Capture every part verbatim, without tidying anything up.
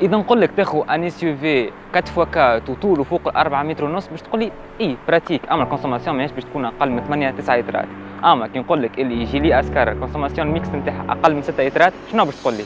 اذا نقول لك تاخذ ان اس يو في أربعة فور أربعة وطوله فوق أربعة متر ونص باش تقول لي اي براتيك، اما الكونسوماسيون ماهيش باش تكون اقل من ثمانية تسعة لترات. اما كي نقول لك اللي يجي لي اسكار الكونسوماسيون ميكس نتاعها اقل من ستة لترات، شنو باش تقول لي؟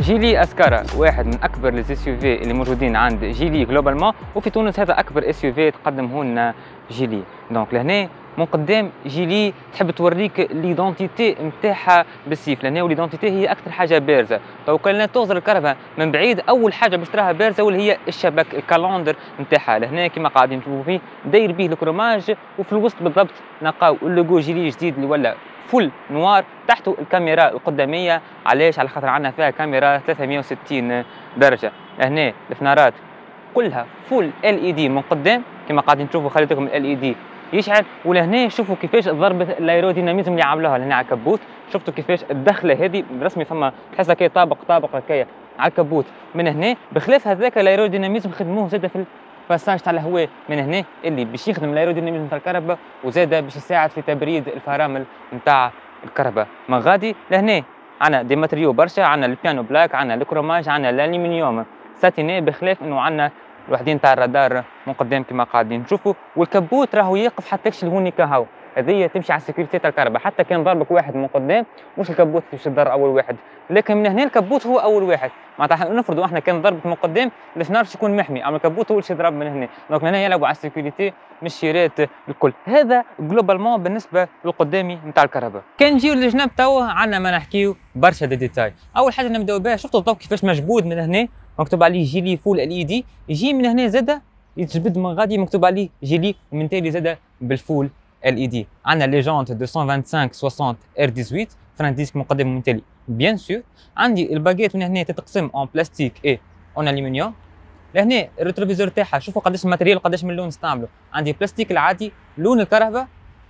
جيلي اسكارا واحد من اكبر الاس يو في اللي موجودين عند جيلي جلوبالمون، وفي تونس هذا اكبر اس يو في تقدمه لنا جيلي. دونك لهنا من قدام جيلي تحب توريك ليدونتيتي نتاعها بالسيف، لهنا وليدونتيتي هي اكثر حاجه بارزه. تو كان توصل الكرفه من بعيد اول حاجه باش تراها بارزه واللي هي الشبك الكالندر نتاعها، لهنا كما قاعدين تشوفوا فيه داير به الكروماج، وفي الوسط بالضبط نلقاو اللوجو جيلي جديد اللي ولا فل نوار، تحته الكاميرا القداميه. علاش؟ على خاطر عندنا فيها كاميرا ثلاثمية وستين درجه. هنا الفنارات كلها فل ال اي دي من قدام كما قاعدين تشوفوا، خليتكم ال اي دي يشعل. ولهنا شوفوا كيفاش ضربه الايروديناميزم اللي عاملوها لهنا على الكبوت، شفتوا كيفاش الدخله هذه رسمي فما تحسها كي طابق طابق هكايا على الكبوت من هنا، بخلاف هذاك الايروديناميزم خدموه زاد في باساج تاع الهواء من هنا اللي باش يخدم الايروديناميزم نتاع الكهرباء، وزاده باش يساعد في تبريد الفرامل نتاع الكهرباء. من غادي لهنا عندنا دي ماتريو برشا، عندنا البيانو بلاك، عندنا الكروماج، عندنا الالومنيوم ساتيني، بخلاف انه عندنا الوحدين تاع الرادار من قدام كما قاعدين نشوفوا. والكبوت راهو يقف حتى كش الهوني كهو، هذه تمشي على السيكوريتي تاع الكهرباء، حتى كان ضربك واحد من قدام مش الكبوت باش يضر اول واحد، لكن من هنا الكبوت هو اول واحد. معناتها نفرضوا احنا كان ضربك من قدام الفنار باش يكون محمي، اما الكبوت هو اللي يضرب من هنا. دونك هنا يلعبوا على السيكوريتي مش الشيرات الكل. هذا جلوبالمون بالنسبه للقدامي نتاع الكهرباء. كان نجيو للجناب توا عندنا ما نحكيو برشا دي ديتاي. اول حاجه نبداو بها، شفتوا الضوء كيفاش مجبود من هنا مكتوب عليه جيلي فول ال اي دي، يجي من هنا زاده يتجبد من غادي مكتوب عليه جيلي ومن تالي زاده بالفول ال اي دي. عندنا لي جونت مئتين وخمسة وعشرين ستين ار ثمانية، فران ديسك مقدم من تالي بيان سور. عندي الباكيت من هنا تتقسم اون بلاستيك اي اون الومنيوم. لهنا الريتروفيزور تاعها شوفوا قداش الماتريال قداش من لون استعملوا، عندي بلاستيك العادي لون الكهرباء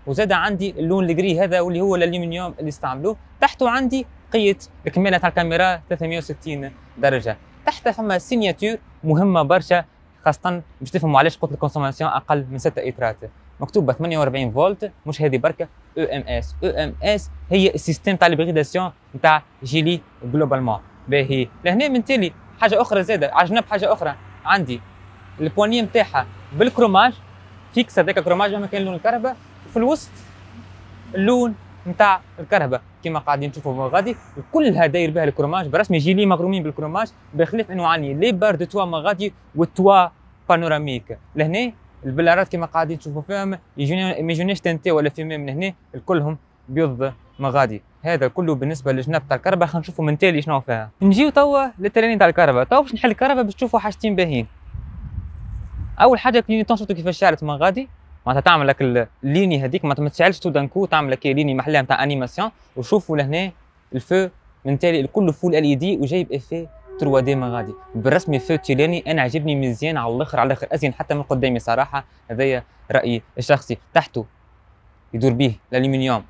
وزاد عندي اللون الجري هذا واللي هو الالومنيوم اللي استعملوه. تحته عندي قية الكمالة تاع الكاميرا ثلاثمية وستين درجة. تحت فما سينياتور مهمة برشا خاصة باش تفهموا علاش قلت الكونسوماسيون أقل من ستة إترات، مكتوبة ثمانية وأربعين فولت. مش هذه بركة، او ام اس او ام اس هي السيستم تاع البريداسيون تاع جيلي جلوبالمون. باهي لهنا من تالي حاجة أخرى زادة عجنب حاجة أخرى، عندي البواني نتاعها بالكروماج فيكس، هذاك الكروماج مهما كان لون الكهرباء، وفي الوسط اللون نتاع الكهرباء كما قاعدين تشوفوا غادي، كلها داير بها الكروماج برسمي جيلي مغرومين بالكروماج، بخلاف انه عندي لي بار دو توا مغادي والتوا بانوراميك. لهنا البلارات كما قاعدين تشوفوا فيهم يجوني ما يجونيش تنتي ولا في من هنا الكلهم بيض مغادي. هذا كله بالنسبه للجناب تاع الكهرباء. خلينا نشوفوا من تالي شنو فيها. نجيو توا للتراني تاع الكهرباء، توا باش نحل الكهرباء باش تشوفوا حاجتين باهين. اول حاجه كلينيتون، شفتوا كيفاش شعلت مغادي، معناتها تعمل لك الليني هذيك ما تتشعلش تو دانكو، تعمل لك ليني محلها نتاع انيماسيون. وشوفوا لهنا الفو من تالي الكل فول ال اي دي وجايب افي ثري دي ما غادي بالرسمي فو تيلاني. انا عجبني مزيان على الاخر على الاخر، ازين حتى من قدامي صراحه، هذايا رايي الشخصي. تحته يدور به الالومنيوم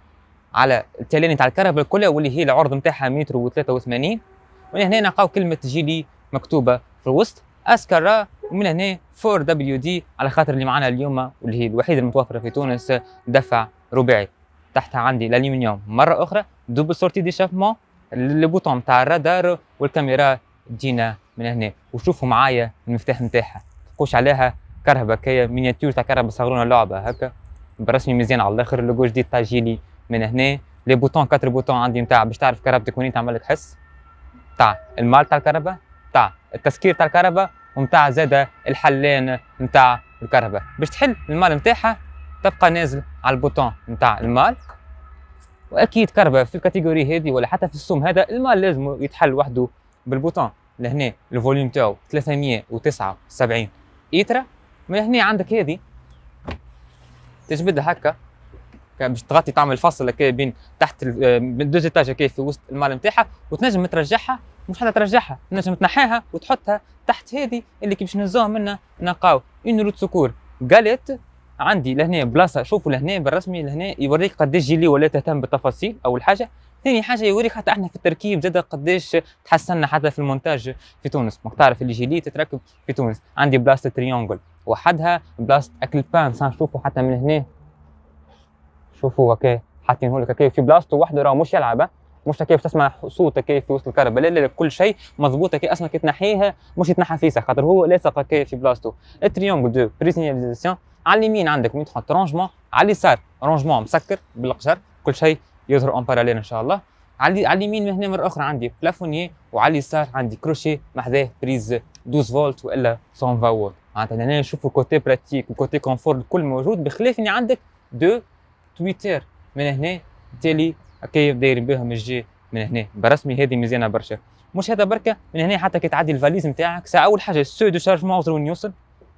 على التيلاني تاع الكهرباء كلها واللي هي العرض نتاعها متر وثلاثة وثمانين، ومن هنا نلقاو كلمه جيلي مكتوبه في الوسط اسكارا، ومن هنا فور دبليو دي على خاطر اللي معنا اليوم واللي هي الوحيده المتوفره في تونس دفع رباعي. تحتها عندي الالومنيوم مره اخرى، دوبل سورتي ديشافمون، البوطون تاع الرادار والكاميرا تجينا من هنا. وشوفوا معايا المفتاح نتاعها، تلقوش عليها كهرباء كايا مينياتور تاع كهرباء صغرونا لعبه هكا برسمي مزيان على الاخر. اللوجو جديد تاع جيلي من هنا، لي بوطون كاتر بوطون عندي نتاع باش تعرف كهربتك وين تعمل لك حس، تاع المال تاع الكهرباء، تاع التسكير تاع الكهرباء، ومتاع زاده الحلان نتاع الكهرباء. باش تحل المال نتاعها تبقى نازل على البوطون نتاع المال، واكيد كهرباء في الكاتيجوري هذه ولا حتى في السوم هذا المال لازم يتحل وحده بالبوطون. لهنا الفوليوم تاعو ثلاثمية وتسعة وسبعين ايترا. من هنا عندك هذه تجبدها هكا باش تغطي تعمل فاصل هكا بين تحت دوز ايتاج هكا في وسط المال نتاعها، وتنجم ترجعها، مش حتى ترجعها تنجم تنحيها وتحطها تحت هذه اللي كي باش نهزوها منها نلقاو اون روت سكور قالت عندي. لهنا بلاصه شوفوا لهنا بالرسمي، لهنا يوريك قداش جيلي ولا تهتم بالتفاصيل. اول حاجه ثاني حاجه يوريك حتى احنا في التركيب زاد قداش تحسننا حتى في المونتاج في تونس. ماك تعرف الجيلي تتركب في تونس، عندي بلاست تريونجل وحدها بلاست اكل بان سان، شوفوا حتى من هنا شوفوا هكا حاطينه لك هكا في بلاست وحده، راه مش يلعب مش هكا تسمع صوت هكا في وسط الكهرباء، لا لا كل شيء مضبوط هكا اصلا كي تنحيها مش يتنحى فيسا خاطر هو لاصق هكا في بلاستو. التريونجل دو بريسينيزاسيون على اليمين عندك وين تحط رونجمون، على اليسار رونجمون مسكر بالقشر، كل شيء يظهر اون باراليل ان شاء الله. على على اليمين من هنا مره اخرى عندي بلافونيي، وعلى اليسار عندي كروشيه محذاه بريز اثنا عشر فولت والا مية وعشرين فولت. معناتها هنا نشوفوا كوتي براتيك وكوتي كونفور الكل موجود، بخلاف اني عندك دو تويتر من هنا تالي هكا دايرين بهم الجي من هنا برسمي، هذه مزيانه برشا. مش هذا بركه من هنا حتى كي تعدي الفاليز نتاعك ساعه اول حاجه السو دو شارجمون وين يوصل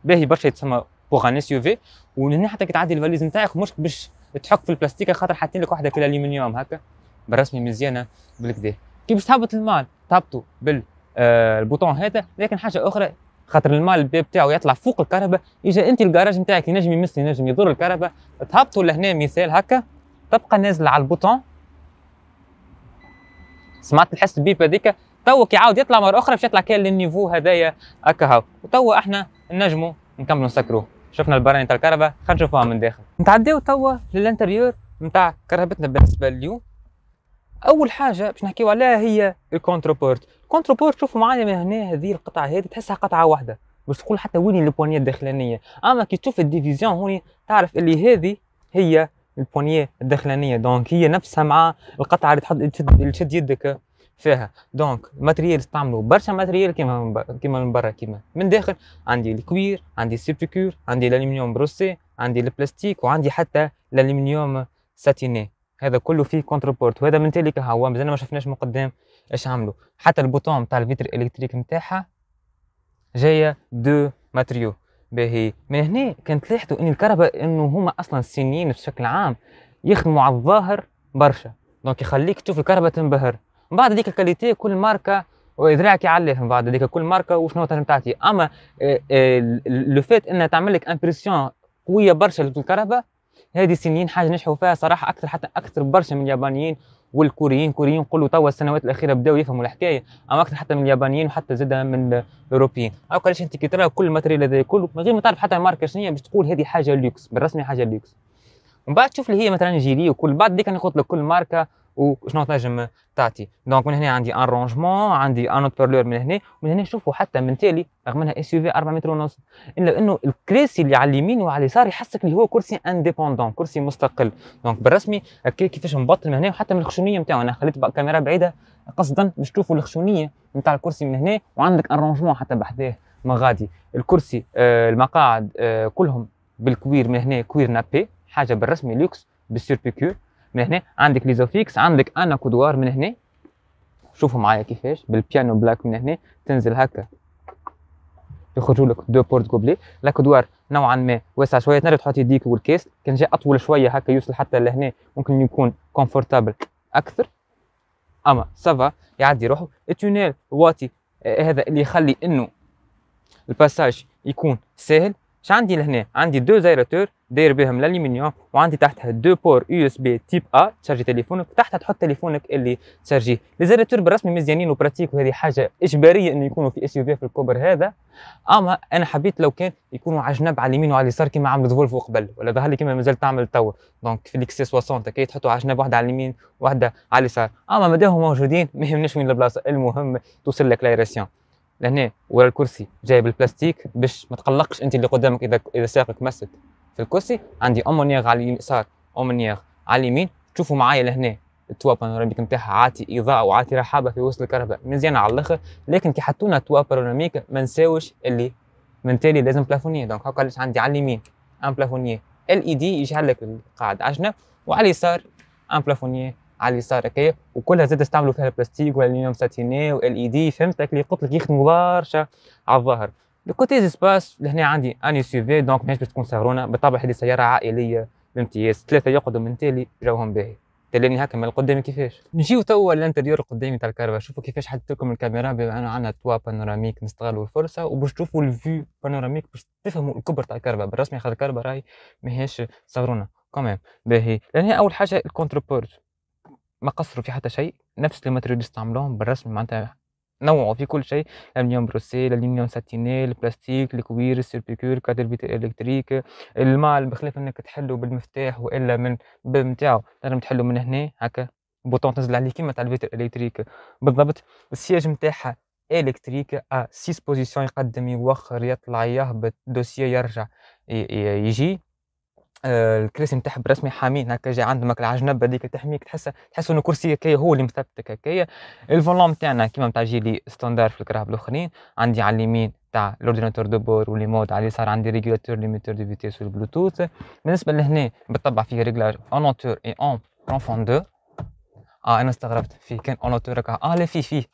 باهي برشا يتسمى بوغ ان اس يو في، ومن هنا حتى كي تعدي الفاليز نتاعك مش باش تحك في البلاستيك خاطر حاطين لك وحده كي الالومنيوم هكا برسمي مزيانه بالكدا. كي باش تهبط المال تهبطوا بالبوطون هذا، لكن حاجه اخرى خاطر المال الباب تاعو يطلع فوق الكهرباء، يجي انت الكراج نتاعك ينجم يمس ينجم يضر الكهرباء، تهبطوا لهنا مثال هكا تبقى نازل على البوطون، سمعت الحس البيب هذيك تو كي عاود يطلع مره اخرى باش يطلع كان للنيفو هذايا هكا هاو، وتوا احنا نجموا نكملوا نسكروه. شفنا البراني تاع الكهرباء خلينا نشوفوها من داخل. نتعداو توا للانتريور نتاع كهربتنا بالنسبه لليوم. اول حاجه باش نحكيو عليها هي الكونتروبورت. الكونتروبورت شوفوا معايا من هنا، هذه القطعه هذه تحسها قطعه واحده باش تقول حتى وين البونيه الداخلانيه، اما كي تشوف الديفيزيون هوني تعرف اللي هذه هي البونيه الداخلانيه، دونك هي نفسها مع القطعه اللي تحط اللي تشد يدك فيها. دونك ماتريال استعملوا برشا ماتريال كيما كيما من برا كيما من داخل، عندي الكوير عندي السيبيكور عندي الالومنيوم بروسي عندي البلاستيك وعندي حتى الالومنيوم ساتيني، هذا كله فيه كونتربورت. وهذا من تالي كهو مازال ما شفناش من قدام اش عملوا، حتى البوطون تاع الفيتر الكتريك نتاعها جايه دو ماتريو. باهي من هنا كانت لاحظوا ان الكهرباء انه هما اصلا الصينيين بشكل عام يخدموا على الظاهر برشا، دونك يخليك تشوف الكهرباء تنبهر. من بعد هذيك الكاليتي كل ماركه وذراعك يعليه، من بعد هذيك كل ماركه وشنو تنجم تعطي، اما لو فات انها تعمل لك امبرسيون قويه برشا للكهرباء هذه الصينيين حاجه نجحوا فيها صراحه اكثر حتى اكثر برشا من اليابانيين والكوريين. الكوريين قولوا توا السنوات الاخيره بداوا يفهموا الحكايه، اما اكثر حتى من اليابانيين وحتى زادها من الاوروبيين. او علاش انت كي ترى كل الماتريال هذا كله من غير ما تعرف حتى الماركه شنو باش تقول هذه حاجه لوكس بالرسمي حاجه لوكس، ومن بعد تشوف اللي هي مثلا جيلي وكل بعد ديك انا قلت لك كل ماركه وشنو تنجم تعطي. دونك من هنا عندي ان رونجمون عندي ان اوتبرلور من هنا، ومن هنا شوفوا حتى من تالي رغم انها اس يو في أربعة متر ونص الا انه الكراسي اللي على اليمين وعلى اليسار يحسك اللي هو كرسي انديبوندون كرسي مستقل، دونك بالرسمي هكا كيفاش مبطل من هنا وحتى من الخشونيه نتاعو. انا خليت كاميرا بعيده قصدا باش تشوفوا الخشونيه نتاع الكرسي من هنا، وعندك ان رونجمون حتى بحذاه من غادي الكرسي آه المقاعد آه كلهم بالكوير من هنا كوير نابي حاجه بالرسمي لوكس بالسيربيكور. من هنا عندك ليزوفيكس عندك انا كودوار من هنا، شوفوا معايا كيفاش بالبيانو بلاك من هنا تنزل هكا يخرجوا لك دو بورت كوبلي. لا كودوار نوعا ما واسع شويه تنجم تحط يديك والكاس، كان جاي اطول شويه هكا يوصل حتى لهنا ممكن يكون كونفورتابل اكثر، اما سافا يعدي روحه. التونيل واطي آه هذا اللي يخلي انه الباساج يكون سهل. ش عندي لهنا عندي دو زيراتور داير بهم الالومنيوم، وعندي تحتها دو بور يو اس بي تيب ا تشارجي تليفونك، تحتها تحط تليفونك اللي تشارجيه. الزيراتور بالرسمي مزيانين وبراتيك، وهذه حاجه اجباريه انه يكونوا في اس يو في في الكوبر هذا، اما انا حبيت لو كان يكونوا على جنب على اليمين وعلى اليسار كما عملت فولفو قبل، ولا ظهر لي كما مازال تعمل توا. دونك في الاكس ستين كي تحطوا على جنب واحده على اليمين واحده على اليسار، اما مادامهم موجودين ما يهمناش وين البلاصه، المهم توصل لك لايراسيون. لهنا ورا الكرسي جايب البلاستيك باش ما تقلقش انت اللي قدامك اذا اذا ساقك مسك في الكرسي. عندي اومنيغ على اليسار اومنيغ على اليمين. تشوفوا معايا لهنا التوا بانوراميك نتاعها عاطي اضاءه وعاطي رحابه في وسط الكهرباء مزيانه على الاخر، لكن كي حطونا توا بانوراميك ما نساوش اللي من تالي لازم بلافونيه. دونك هاكا علاش عندي على اليمين ان بلافونيه ال اي دي يجعل لك القاعد على جنب، وعلى اليسار ان بلافونيه على اليسار هكايا، وكلها زاد استعملوا فيها البلاستيك والالومنيوم ساتيني وال اي دي. فهمتك اللي قلت لك يخدموا برشا على الظهر. الكوتي سباس لهنا عندي اني سي في، دونك ماهيش باش تكون صغرونه بالطبع، هذه سياره عائليه بامتياز، ثلاثه يقعدوا من تالي جوهم باهي تلاني هكا من القدام. كيفاش نجيو توا للانتريور القدامي تاع الكهرباء، شوفوا كيفاش حطيت لكم الكاميرا بما انه عندنا توا بانوراميك نستغلوا الفرصه وباش تشوفوا الفيو بانوراميك باش تفهموا الكبر تاع الكهرباء بالرسمي، خاطر الكهرباء راهي ماهيش صغرونه كمان باهي. لهنا اول حاجه الكونتربورت ما قصروا في حتى شيء، نفس الماتيريال اللي استعملوهم بالرسم معناتها نوعوا في كل شيء، الالمنيوم بروسي، الالمنيوم ساتيني، البلاستيك، الكوير، السيربيكور، كادر الكتريك، الماء بخلاف انك تحلو بالمفتاح والا من الباب نتاعو لازم تحلو من هنا هكا بوطون تنزل عليه كيما تاع البيت الالكتريك بالضبط. السياج نتاعها الكتريك ا ستة بوزيسيون، يقدم يوخر يطلع يهبط دوسيه يرجع يجي. الكراسي نتاعها برسمي حامين هكا جاي عندك العجنبه هذيك تحميك، تحس تحس انه كرسي هكايا هو اللي مثبتك هكايا. الفولون نتاعنا كيما نتاع جيلي ستاندار في الكراهب الاخرين، عندي على اليمين تاع الاورديناتور دو بور والليمود، على اليسار عندي ريجولاتور ليميتور دو فيتيس والبلوتوث. بالنسبه لهنا بالطبع فيه ريجلاج اون اونتور اي اون بروفوندور. اه انا استغربت فيه كان اون اونتور، اه لا فيه فيه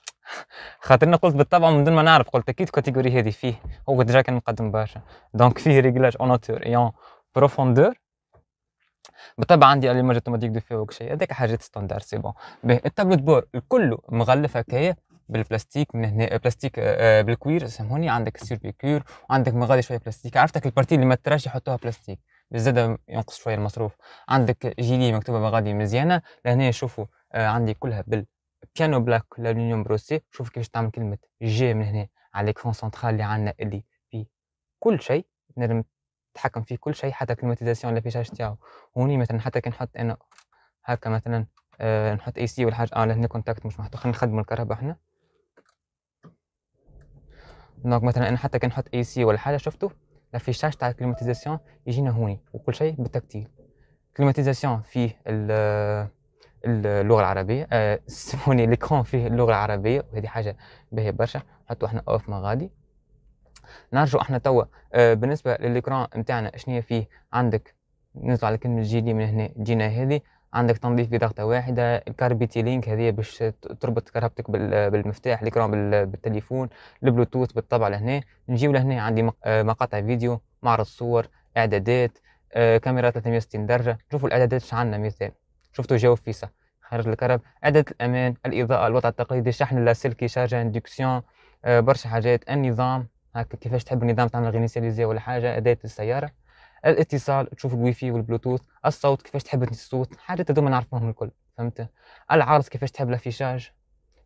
خاطرنا قلت بالطبع من دون ما نعرف، قلت اكيد الكاتيجوري هذه فيه، هو ديجا كان مقدم برشا. دونك فيه ريجلاج اون اونتور اي اون بروفوندور. بالطبع عندي اليماج اوتوماتيك دو فوق شيء، هذاك حاجات ستاندار سي بون. التابلت بور الكل مغلف هكايا بالبلاستيك من هنا، بلاستيك آه بالكوير سامحوني. عندك السيربيكور وعندك مغادي شويه بلاستيك، عرفتك البارتي اللي ما تراش يحطوها بلاستيك بزاده ينقص شويه المصروف. عندك جيلي مكتوبه مغادي مزيانه لهنا. شوفوا آه عندي كلها بالبيانو بلاك الالومنيوم بروسي. شوف كيفاش تعمل كلمه جي من هنا على ليكفون سنترال اللي عندنا اللي في كل شيء نجم تحكم في كل شيء، حتى كلماتيزاسيون اللي في الشاشه تاعو هوني. مثلا حتى كي نحط انا هكا مثلا آه نحط اي سي ولا حاجه، اه لهنا كونتاكت مش محطوط، خلينا نخدموا الكهرباء احنا. دونك مثلا انا حتى كي نحط اي سي ولا حاجه شفتوا الافيشاج تاع الكلماتيزاسيون يجينا هوني، وكل شيء بالتكتيل. كلماتيزاسيون فيه اللغه العربيه آه سموني ليكرون فيه اللغه العربيه، وهذه حاجه باهيه برشا. نحطوا احنا اوف ما غادي نرجو احنا توا. آه بالنسبه للإكران نتاعنا شنو فيه، عندك نطلع على كلمه جيلي من هنا جينا هذه، عندك تنظيف بضغطه واحده، الكاربيتي لينك هذه باش تربط كهربتك بالمفتاح، الإكران بالتليفون، البلوتوث بالطبع لهنا. نجيو لهنا عندي مقاطع فيديو، معرض صور، اعدادات، آه كاميرا ثلاثمية وستين درجه. شوفوا الاعدادات شنو عندنا، مثال شفتوا جاوب فيسا خرج الكهرب، اعداد الامان، الاضاءه، الوضع التقليدي، شحن لاسلكي، شارجه اندكسيون، آه برشا حاجات. النظام هكا كيفاش تحب النظام تعمل غينيسياليزي ولا حاجه، اداه السياره، الاتصال تشوف الواي فاي والبلوتوث، الصوت كيفاش تحب الصوت، حاجات هذوما نعرفوهم الكل فهمت. العرض كيفاش تحب لافيشاج،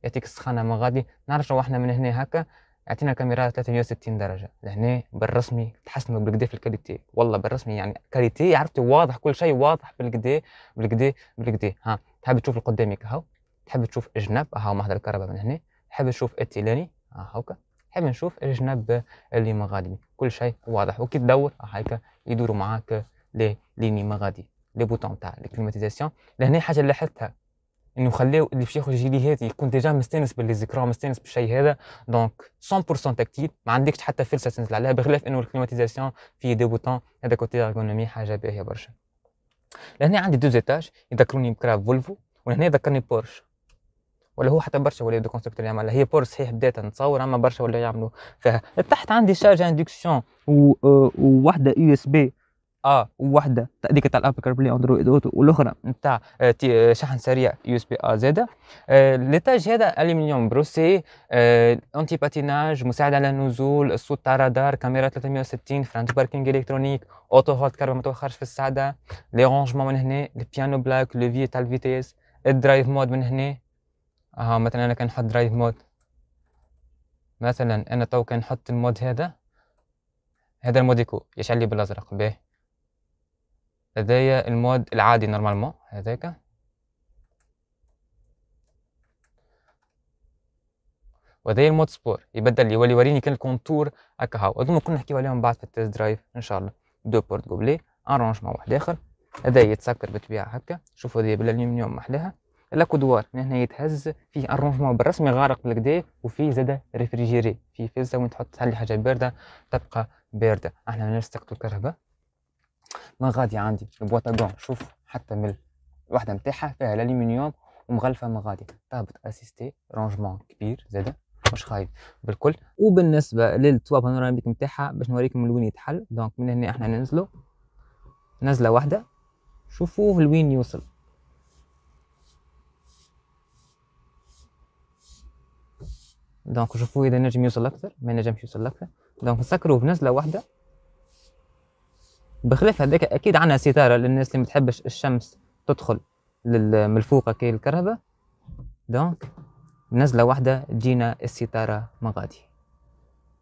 يعطيك السخانه ما غادي. نرجعوا احنا من هنا هكا يعطينا الكاميرا ثلاثمية وستين درجه لهنا بالرسمي، تحسنوا بالكدا في الكاليتي والله بالرسمي، يعني كاليتي عرفتوا واضح كل شيء واضح بالكدا بالكدا بالكدا. ها تحب تشوف لقدامك هاو، تحب تشوف جناب هاو محضر الكهرباء من هنا، تحب تشوف التيلاني ها هاكا، حاب نشوف الجناب اللي ما غادي، كل شيء واضح. وكي تدور هكا يدوروا معاك لي ليني ما غادي، لي بوتون تاع الكليماتيزاسيون. لهنا حاجه لاحظتها انه خلاو اللي باش ياخذ جيلي هذه يكون ديجا مستانس بالليزيكرون، مستانس بالشيء هذا. دونك مية بالمية تكتيل، ما عندكش حتى فلسه تنزل عليها، بخلاف انه الكليماتيزاسيون فيه دي بوتون، هذا كوتي ارغونومي حاجه باهيه برشا. لهنا عندي دو زيتاج يذكروني بكراف فولفو، وهنا يذكرني بورش، ولا هو حتى برشا ولا دو كونستركتور يعملها. هي بور صحيح بدات نتصور، اما برشا ولا يعملوا فيها. تحت عندي شارج اندكسيون وواحده يو اس بي اه وواحده هذيك تاع الاب كاربلي اندرويد اوتو، والاخرى نتاع شحن سريع يو اس بي ا زاده. آه ليتاج هذا الومنيوم بروسي، آه انتي باتيناج، مساعد على النزول، الصوت تاع رادار، كاميرا ثلاثمية وستين، فرانت باركينغ الكترونيك، اوتو هولد كاربا ما توخرش في السعاده، لي رونجمون من هنا، البيانو بلاك، لوفي تاع الفيتيس، الدرايف مود من هنا. ها مثلا انا كنحط درايف مود، مثلا انا تو كنحط المود هذا، هذا المود ايكو يشعل لي بالازرق به، هذايا المود العادي نورمالمون هذاك. وهذايا المود سبور يبدل لي، يولي يوريني كان الكونتور هكا هاو. هذوما كنا نحكيو عليهم بعد في التيست درايف ان شاء الله. دو بورت كوبلي، ارونجمون واحد اخر، هذا يتسكر بالطبيعه هكا. شوفوا هذه بالالومنيوم محلاها، الكودوار من هنا يتهز، فيه ارونجمون بالرسمي غارق بالكدا، وفيه زاده ريفريجيري، فيه فلسه وين تحط تحلي حاجه بارده تبقى بارده. احنا ماناش نستقطوا الكهرباء ما غادي. عندي البواطاجون، شوف حتى من الوحده نتاعها فيها الالومنيوم ومغلفه ما غادي، طابط اسيستي، رونجمون كبير زاده مش خايب بالكل. وبالنسبه للتوا بانوراميك نتاعها باش نوريكم لوين يتحل. دونك من هنا احنا ننزلوا نزله واحده، شوفوه لوين يوصل. دونك شوفوا اذا نجم يوصل اكثر، ما نجمش يوصل اكثر. دونك نسكروا بنزله واحده، بخلاف هذاك اكيد عندنا ستاره للناس اللي ما تحبش الشمس تدخل من الفوق كاين الكهرباء، دونك نزله واحده تجينا الستاره من غادي.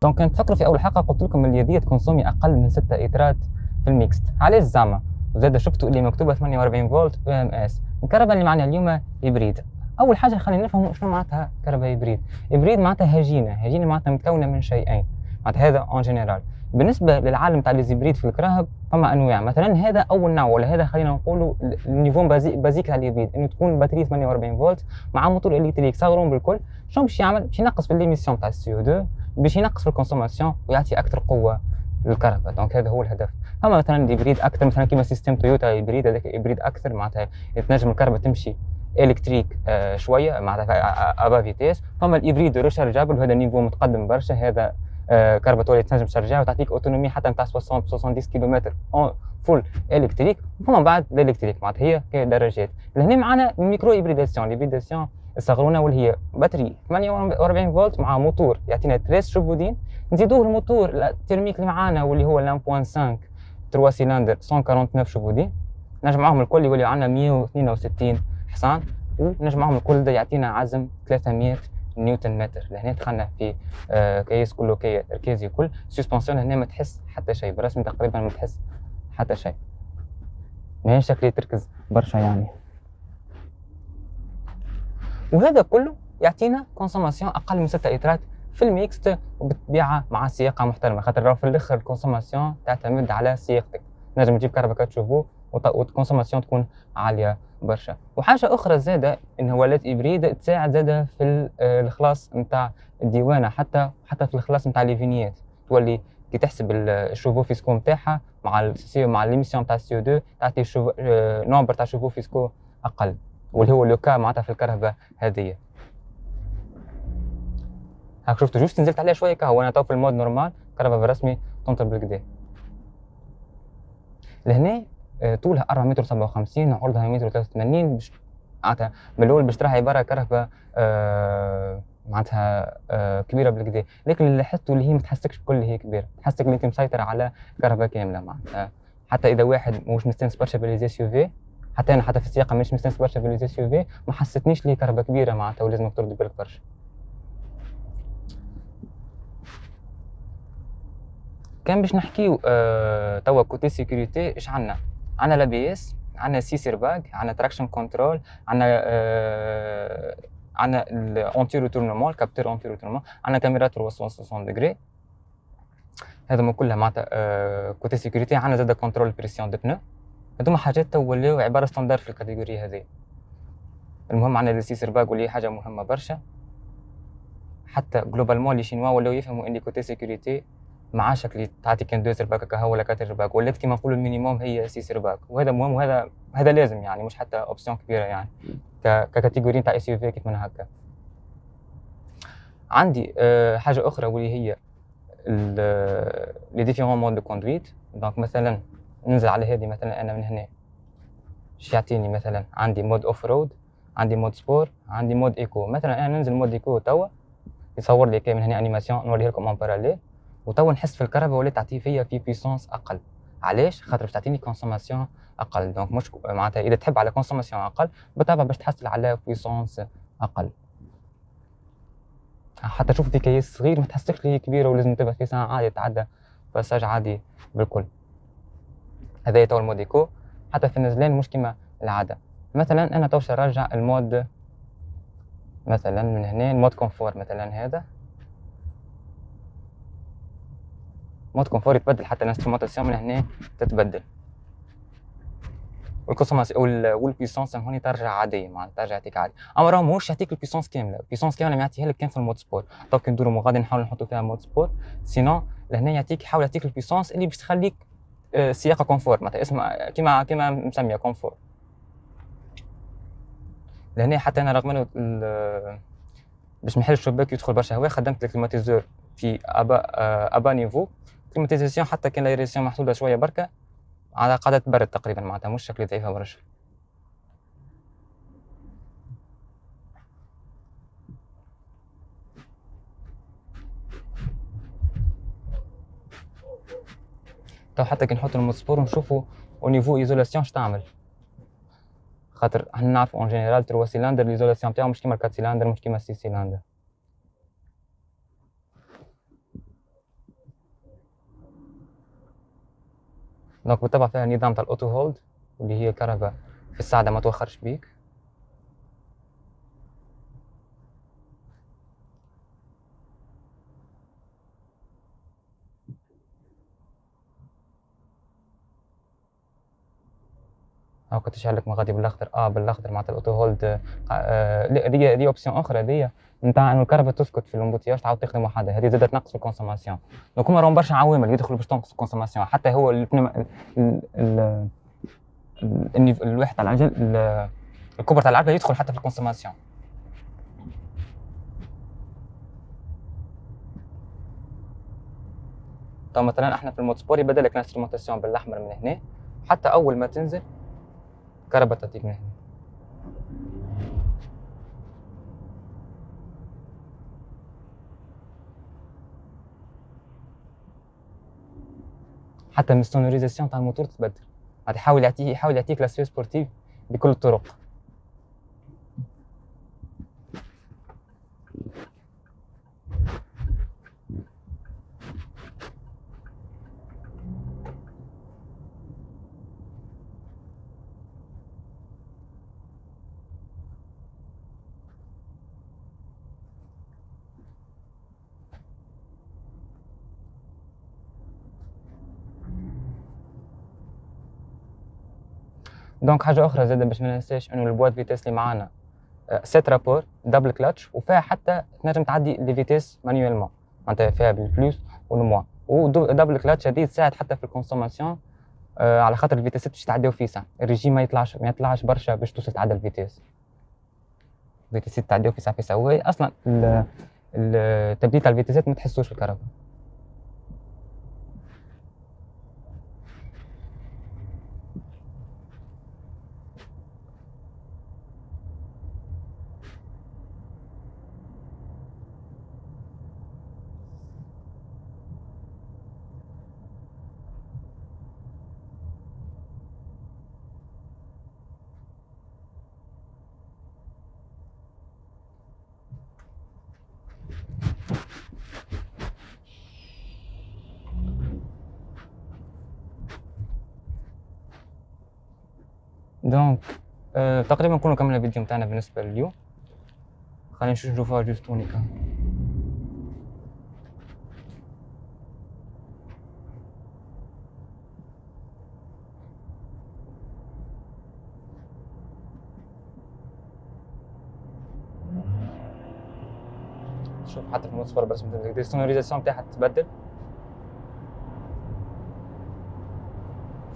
دونك كنت تفكروا في اول حلقه قلت لكم اللي هذه تكونسومي اقل من ستة اطارات في الميكست، علاش زعما؟ وزاد شفتوا اللي مكتوبه ثمانية وأربعين فولت او ام اس. الكهرباء اللي معنا اليوم هيبريد. اول حاجه خلينا نفهم شنو معناتها كهرباء هيبريد. هيبريد معناتها هجينه، هجينه معناتها متكونه من شيئين، معناتها هذا اون جينيرال. بالنسبه للعالم تاع الهيبريد في الكراهب فما انواع، مثلا هذا اول نوع ولا هذا خلينا نقولوا النيفو بازيك بازيك تاع الهيبريد، انه تكون باتري ثمانية وأربعين فولت مع موتور الكتريك صغرهم بالكل. شنو باش يعمل؟ باش ينقص في ليميسيون تاع السي او اثنين، باش ينقص في الكونسوماسيون ويعطي اكثر قوه للكهرباء، دونك هذا هو الهدف. اما مثلا هيبريد اكثر، مثلا كيما سيستم تويوتا هيبريد، هذاك هيبريد اكثر معناتها تنجم الكهرباء تمشي الكتريك آه شويه معناتها ابا فيتيس. فما الهيبريد ريشارجابل، هذا نيفو متقدم برشا، هذا آه كهرباء تولي تنجم تشارجها وتعطيك اوتونومي حتى نتاع ستين سبعين كيلومتر اون فول الكتريك. وفما بعد الالكتريك معناتها هي كاين درجات. لهنا معنا الميكرو هيبريداسيون، هيبريداسيون الصغرونه واللي هي باتري ثمانية وأربعين فولت مع موتور يعطينا ثلاث شبودين، نزيدوه الموتور الترميك اللي معانا واللي هو واحد فاصل خمسة ثلاثة سيلندر مئة وثمانية وأربعين شبودين، نجمعهم الكل يولي عندنا مئة واثنين وستين حصان، ونجمعهم الكل ده يعطينا عزم ثلاثمئة نيوتن متر. لهنا دخلنا في آه كيس كله كي ركازي كل سسبنسيون. هنا ما تحس حتى شيء بالرسم تقريبا، ما تحس حتى شيء، ماهيش شكلي تركز برشا يعني. وهذا كله يعطينا كونسوماسيون اقل من ستة اطارات في الميكست، وبالطبيعه مع سياقه محترمه، خاطر في الاخر الكونسوماسيون تعتمد على سياقتك. نجم تجيب كهرباء كتشوفو والكونسوماسيون تكون عاليه برشا. وحاجه اخرى زاده ان هوالات هيبريد تساعد زاده في الخلاص نتاع الديوانه، حتى حتى في الخلاص نتاع ليفينيات، تولي كي تحسب الشوفو فيسكو نتاعها مع السي مع ليميسيون تاع السي او اثنين تعطي شوف نومبر تاع شوفو فيسكو اقل، واللي هو لوكا معناتها في الكهرباء هذيه. هاك شفتوا جوست نزلت عليها شويه كهو، انا تو في المود نورمال، الكهرباء بالرسمي تنطر بالكدا. لهنا طولها أربعة متر سبعة وخمسين وعرضها متر ثلاثة وثمانين، باش معناتها من الاول باش تراها عباره كهرباء آه معناتها آه كبيره بالكدا. لكن اللي لاحظته اللي هي ما تحسكش كل هي كبيره، تحسك اللي انت مسيطر على كهرباء كامله معناتها. حتى اذا واحد مش مستانس برشا باللي سي او في، حتى انا حتى في السياقه مانيش مستانس برشا باللي سي او في، ما حسيتنيش لي كهرباء كبيره معناتها ولازمك ترد بالك برشا. كان باش نحكيو آه توا كوتي سيكوريتي اش عندنا؟ عندنا لا بي اس، عندنا سي سيرباك، عندنا تراكشن كنترول، عندنا آه عندنا الانتي روتورنمون، الكابتور انتي روتورنمون، عندنا كاميرا ثلاثمئة وستين درجة. هذا ما كلها معناتها آه كوتي سيكوريتي. عندنا زاد كنترول بريسيون دو بنو، هذوما حاجات تو ولاو عباره ستاندار في الكاتيجوري هذه. المهم عندنا السي سيرباك واللي حاجه مهمه برشا، حتى جلوبالمون لي شينوا ولاو يفهموا ان كوتي سيكوريتي مع شكل تعطي كان دو سيرباك هكا ولا كاتر سيرباك، ولات كيما نقولوا المينيموم هي سي سيرباك، وهذا مهم، وهذا هذا لازم يعني، مش حتى اوبسيون كبيره يعني ككاتيجوري تاع اس يو في كيف من هكا. عندي آه حاجه اخرى واللي هي لي ديفيرون مود دو كوندويت. دونك مثلا ننزل على هذه، مثلا انا من هنا اش يعطيني؟ مثلا عندي مود اوف رود، عندي مود سبور، عندي مود ايكو. مثلا انا ننزل مود ايكو توا، يصور لي كاين من هنا انيماسيون نوريه لكم اون باراليل، وتوا نحس في الكهرباء ولات تعطي فيا في بيسونس اقل. علاش؟ خاطر باش تعطيني كونسوماسيون اقل، دونك مش معناتها اذا تحب على كونسوماسيون اقل بالطبع باش تحصل على بيسونس اقل. حتى شوف في كيس صغير ما تحسكش لي كبيره ولازم تبقى كيس عادي تعدى باساج عادي بالكل. هذايا توا المود ايكو. حتى في النزلان مش كيما العاده، مثلا انا تو نرجع المود مثلا من هنا المود كونفور، مثلا هذا مود كونفور يتبدل، حتى الانسترومونتاسيون من هنا تتبدل، والكونسوماسيون والبيسونس هوني ترجع عاديه معناتها ترجع تعطيك عادي. اما راه ماهوش يعطيك البيسونس كامله، البيسونس كامله ما يعطيها لك كان في المود سبور. تو كي ندورو غادي نحاول نحطو فيها مود سبور، سينو لهنا يعطيك يحاول يعطيك البيسونس اللي باش تخليك سياقه كونفور معناتها اسمها كيما كيما مسميه كونفور. لهنا حتى انا رغم انه باش نحل الشباك يدخل برشا هواء خدمت الكليماتيزور في ابا ابا نيفو. الكليماتيزاسيون حتى كان لايريسيون محدوده شويه بركه على قاعده برد تقريبا معناتها مش شكل ضعيفه برشا. تو حتى كي نحط الموتسبور ونشوفو او نيفو ايزولاسيون اش تعمل، خاطر حنا نعرفو اون جينيرال تروا سيلندر ليزولاسيون تاعهم مش كيما الكات سيلندر مش كيما السي سيلندر. دونك بالطبع فيها نظام تاع الاوتو هولد اللي هي كهرباء في السعدة ما توخرش بيك. أو كنت تشعلك ما غادي بالاخضر اه بالاخضر معناتها الاوتو هولد هذه هذه اوبسيون اخرى هذه نتاع انه الكهرباء تسكت في الامبوتياج تعاود تخدم وحدها، هذه زادت تنقص الكونسوماسيون. دونك هما راهم برشا عوامل يدخلوا باش تنقص الكونسوماسيون، حتى هو الواحد تاع العجل الكبر تاع العجله يدخل حتى في الكونسوماسيون. طيب مثلا احنا في الموت سبور يبدا لك الانسترومونتاسيون بالاحمر من هنا، حتى اول ما تنزل كهرباء تعطيك من هنا. حتى المستونوريزاسيون تاع الموتور تتبدل، عاد يحاول يعطيك يحاول يعطيك لاسوي سبورتيف بكل الطرق. دونك حاجه اخرى زاده باش ما ننساش انه البواط فيتاس اللي معانا سيت رابور دبل كلاتش، وفيها حتى تنجم تعدي لي فيتاس مانيوالمون، معناتها فيها بالبلوس والموا، ودبل كلاتش هذه تساعد حتى في الكونسوماسيون آه على خاطر الفيتاسات باش تعديو فيسع، الريجيم ما يطلعش ما يطلعش برشا باش توصل تعدى الفيتاس. الفيتاسات تعديو فيسع فيسع، وهي اصلا التبديل تاع الفيتاسات ما تحسوش في الكهرباء. دونك أه, تقريبا نكونوا كملنا الفيديو نتاعنا بالنسبه لليوم. خلينا نشوفوا جوست تونيكا. شوف حتى في الموتور برسم السونوريزاسيون تاعها تتبدل،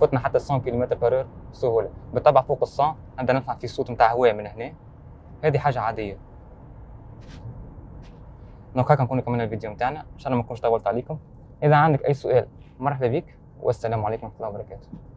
فتنا حتى مية كيلومتر بارور بسهوله. بالطبع فوق الصان عندنا نفع في صوت نتاع هواء من هنا، هذه حاجه عاديه. دونك هاكا نكونوا كملنا الفيديو نتاعنا، ان شاء الله ما نكونش طولت عليكم. اذا عندك اي سؤال مرحبا بك، والسلام عليكم ورحمه الله وبركاته.